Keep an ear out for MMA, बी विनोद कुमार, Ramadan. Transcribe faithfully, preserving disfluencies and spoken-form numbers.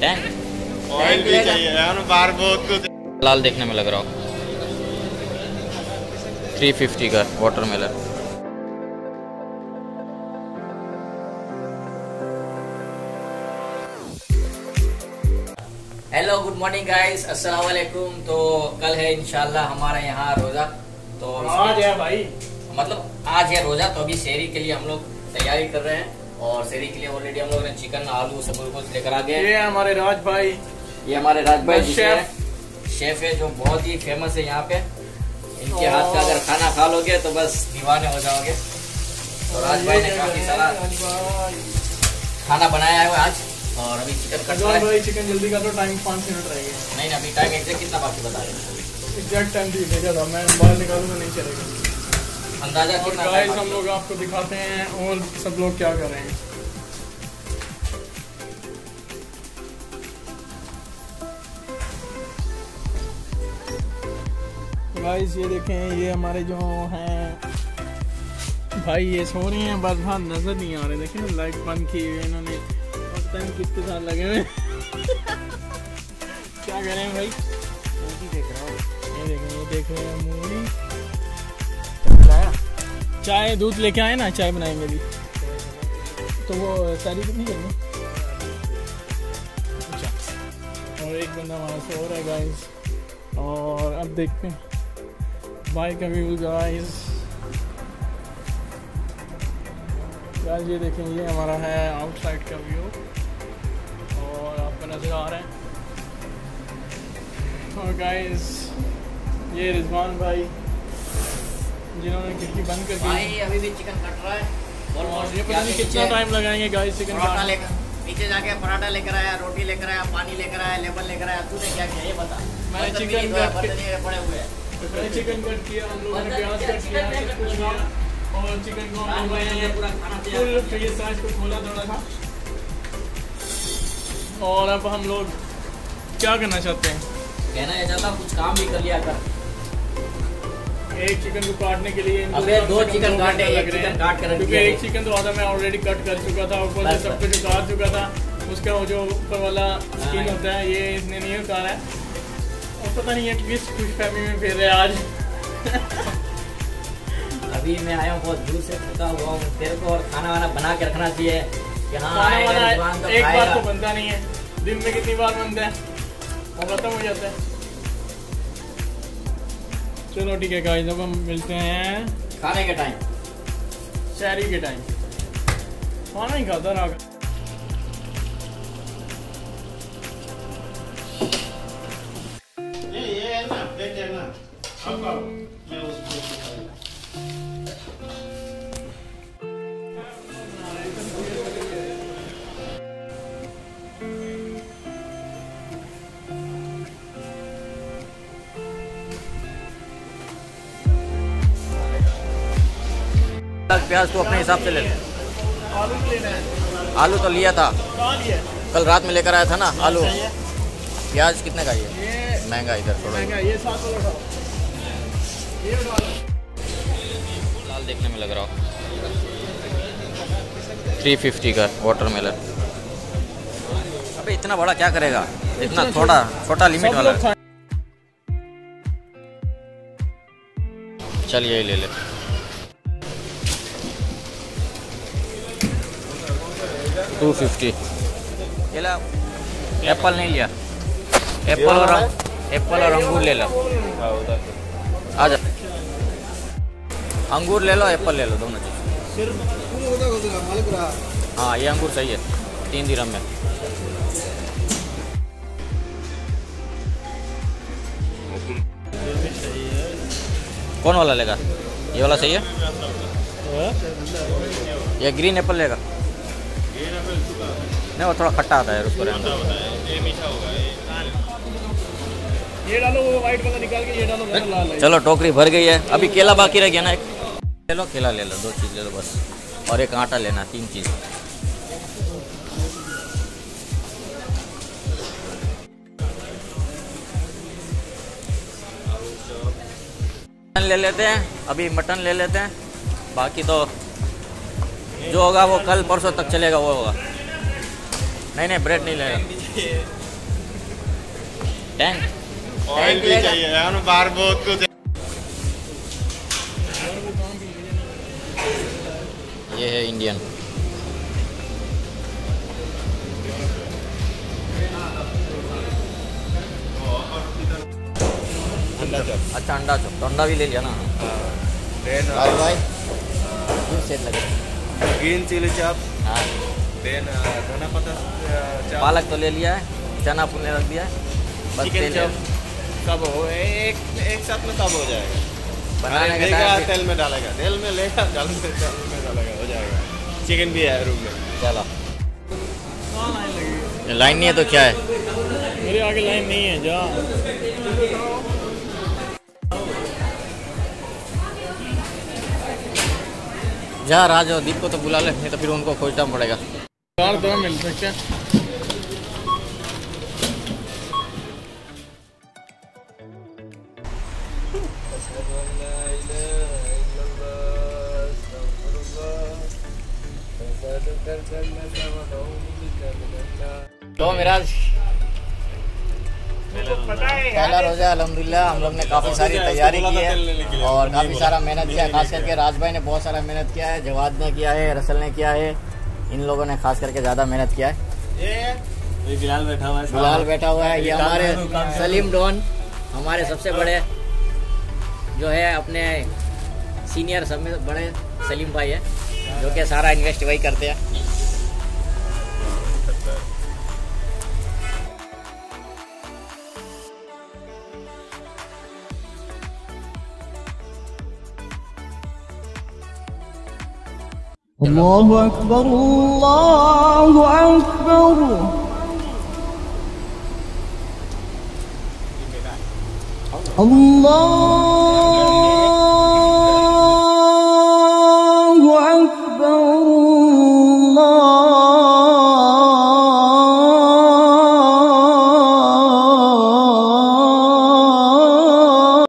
Tank oil भी चाहिए यार, बार बहुत कुछ लाल देखने में लग रहा हो। तीन सौ पचास का watermelon. Hello good morning guys, अस्सलाम वालेकुम। तो कल है इंशाल्लाह हमारा यहाँ रोजा, तो आज है भाई, मतलब आज है रोजा। तो अभी सेहरी के लिए हम लोग तैयारी कर रहे हैं और सेहरी के लिए ऑलरेडी हम लोग ने चिकन, आलू सब कुछ लेकर आ गए। ये हमारे राज भाई, ये हमारे राज भाई शेफ शेफ है जो बहुत ही फेमस है यहाँ पे। इनके हाथ का अगर खाना खा लोगे तो बस दीवाने हो जाओगे। तो राज भाई ने काफी सारा खाना बनाया है आज। और अभी चिकन कट रहा है। चिकन जल्दी का तो टाइम पाँच मिनट रह गया। नहीं अभी टाइम एग्जैक्ट कितना बाकी बता रहे हैं? एग्जैक्ट टाइम भी भेजा था, मैं बाहर निकालूंगा नहीं चलेगा अंदाजा। और गाइस हम लोग आपको दिखाते हैं और सब लोग क्या कर रहे हैं। गाइस ये देखें, ये हमारे जो हैं भाई ये सो रहे हैं, बस हाँ नजर नहीं आ रहे। देखें लाइट बंद की हुई है इन्होंने, किसके साथ लगे हुए क्या कर रहे हैं भाई? देख रहा हूँ, ये देख रहे हैं मूवी। चाय दूध लेके आए ना, चाय बनाएंगे भी तो वो तारीफ नहीं करनी। अच्छा, और एक बंदा वहाँ से हो रहा है गाइस। और अब देखते हैं भाई का व्यू। गाइस गाइस ये देखें, ये हमारा है आउटसाइड का व्यू और आपको नज़र आ रहा है। और गाइस ये रिजवान भाई जिन्होंने खिड़की बंद कर दी। भाई अभी भी चिकन कट रहा है और, और ये पता नहीं कितना टाइम लगाएंगे गाइस। चिकन पराठा लेकर नीचे जाके पराठा लेकर आया, रोटी लेकर आया, पानी लेकर आया, लेमन लेकर आया। तूने क्या किया ये बता? मैंने चिकन पड़े हुए हैं, चिकन कट किया, हम लोगों ने प्याज कट किया, सब कुछ किया। और चिकन को पूरा खाना फ्रीज साइज को खोला थोड़ा था। और अब हम लोग क्या करना चाहते हैं? कहना यह चाहता कुछ काम भी कर लिया कर। एक चिकन को काटने के लिए अबे दो चिकन काटे, एक चिकन काट कर, क्योंकि एक चिकन तो आधा मैं ऑलरेडी कट कर चुका था। ऊपर से सब कुछ उतार चुका था, उसका वो जो ऊपर वाला स्किन होता है ये इसने नहीं उतारा है। और पता नहीं है किस कुछ फैमिली में फिर रहे आज। अभी मैं आया हूँ बहुत दूर से, थका हुआ हूँ। तेरे को और खाना वाना बना के रखना चाहिए। तो एक बार तो बनता नहीं है, दिन में कितनी बार बनता है और खत्म हो जाता है। चलो ठीक है गाइस, अब हम मिलते हैं खाने के टाइम, शहरी के टाइम। खाना ही खाता रहा। ये ये ना प्लेट है ना, आपका मैं उसको प्याज तो अपने हिसाब से ले लें। आलू लेना है, आलू तो लिया था कल रात में, लेकर आया था ना आलू। प्याज कितने का ये? महंगा इधर थोड़ा, ये लाल देखने में लग रहा हो। तीन सौ पचास का वाटरमेलन। अबे इतना बड़ा क्या करेगा, इतना थोड़ा छोटा लिमिट वाला। चल यही ले ले। दो सौ पचास। ये ला, एप्पल नहीं लिया, एप्पल और एप्पल और अंगूर ले लो। आ जा, अंगूर ले लो, एप्पल ले लो, दोनों चीज़। हाँ ये अंगूर सही है, तीन दिरहम में। कौन वाला लेगा? ये वाला सही है, ये ग्रीन एप्पल लेगा? नहीं वो थोड़ा खट्टा आता है उसको। ये डालो, वो वाइट वाला निकाल के ये डालो, लाल है। चलो टोकरी भर गई है, अभी केला बाकी रह गया ना। एक ले लो, केला ले लो, दो चीज़ ले लो बस। और एक आटा लेना, तीन चीज़। मटन ले लेते हैं, अभी मटन ले लेते हैं। बाकी तो जो होगा वो कल परसों तक चलेगा, वो होगा। नहीं नहीं ब्रेड नहीं लेगा। चाहिए, टैंक ऑयल भी चाहिए यार, बार बहुत कुछ। ये है इंडियन, अच्छा अंडा चॉप, अंडा भी ले लिया ना। Then green chilli chop, then धना पत्ता चाप, पालक तो ले लिया है, चना पुने रख दिया है, बस तेल सब हो एक एक साथ में सब हो जाएगा। बनाने का टाइम तेल में डालेगा, तेल में लेगा, तेल में डालेगा, हो जाएगा। चिकन भी है रूम में। चलो लाइन नहीं है तो क्या है, मेरे आगे लाइन नहीं है जा। जा राज और दीप को तो बुला ले, नहीं तो फिर उनको खोजना पड़ेगा। यार दो मिल सकते हैं। तो मिराज पहला रोजा अल्हम्दुलिल्लाह हम लोग ने काफ़ी सारी तैयारी की है और काफ़ी सारा मेहनत किया है। खास करके राज भाई ने बहुत सारा मेहनत किया है, जवाद ने किया है, रसल ने किया है, इन लोगों ने खास करके ज़्यादा मेहनत किया है। ये बिलाल बैठा हुआ है, बिलाल बैठा हुआ है, ये हमारे सलीम डॉन, हमारे सबसे बड़े जो है अपने सीनियर, सब में बड़े सलीम भाई है जो कि सारा इन्वेस्ट वही करते हैं। अल्लाहु अकबर, अल्लाहु अकबर। अल्लाह